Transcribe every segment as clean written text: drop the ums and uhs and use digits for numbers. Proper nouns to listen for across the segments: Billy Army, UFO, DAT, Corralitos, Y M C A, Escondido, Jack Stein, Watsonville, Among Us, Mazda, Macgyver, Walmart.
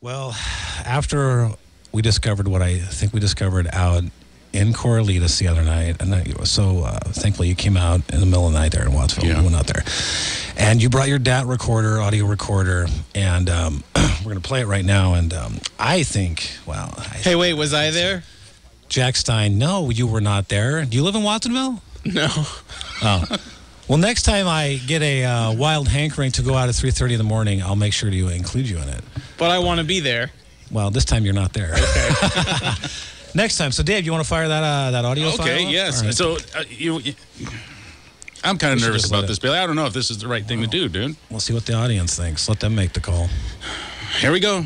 Well, after we discovered what I think we discovered out in Corralitos the other night, and thankfully you came out in the middle of the night there in Watsonville. Yeah. We went out there, and you brought your DAT recorder, audio recorder, and we're gonna play it right now. And I think, well, hey, wait, was I there? Jack Stein, no, you were not there. Do you live in Watsonville? No. Oh. Well, next time I get a wild hankering to go out at 3:30 in the morning, I'll make sure to include you in it. But I want to be there. Well, this time you're not there. Okay. Next time. So, Dave, you want to fire that that audio file? Okay, yes. Right. So, I'm kind of nervous about this, Billy. I don't know if this is the right thing to do, dude. We'll see what the audience thinks. Let them make the call. Here we go.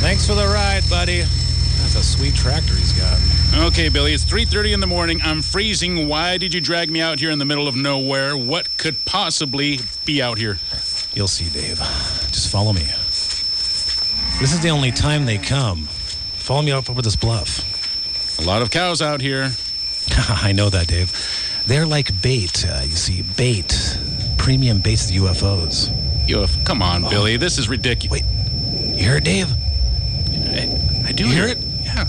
Thanks for the ride, buddy. That's a sweet tractor he's got. Okay, Billy, it's 3:30 in the morning. I'm freezing. Why did you drag me out here in the middle of nowhere? What could possibly be out here? You'll see, Dave. Just follow me. This is the only time they come. Follow me up over this bluff. A lot of cows out here. I know that, Dave. They're like bait. You see, bait. Premium bait to the UFOs. Come on, Billy. This is ridiculous. Wait. You hear it, Dave? I do hear it. Yeah.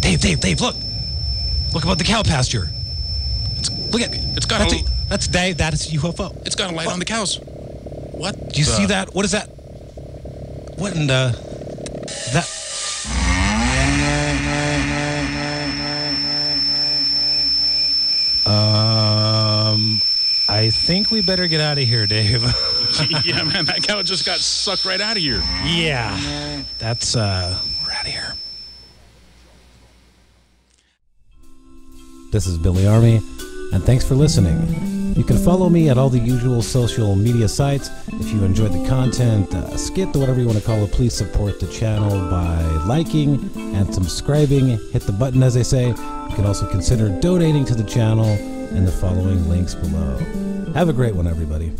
Dave, look. Look above the cow pasture. Look at it. It's got a... That's Dave. That is UFO. It's got a light on the cows. What? Do you see that? What is that? What in the... That... I think we better get out of here, Dave. Yeah, man, that cow just got sucked right out of here. Yeah. That's... We're out of here. This is Billy Army, and thanks for listening. You can follow me at all the usual social media sites. If you enjoyed the content, skit, or whatever you want to call it, please support the channel by liking and subscribing. Hit the button, as they say. You can also consider donating to the channel in the following links below. Have a great one, everybody.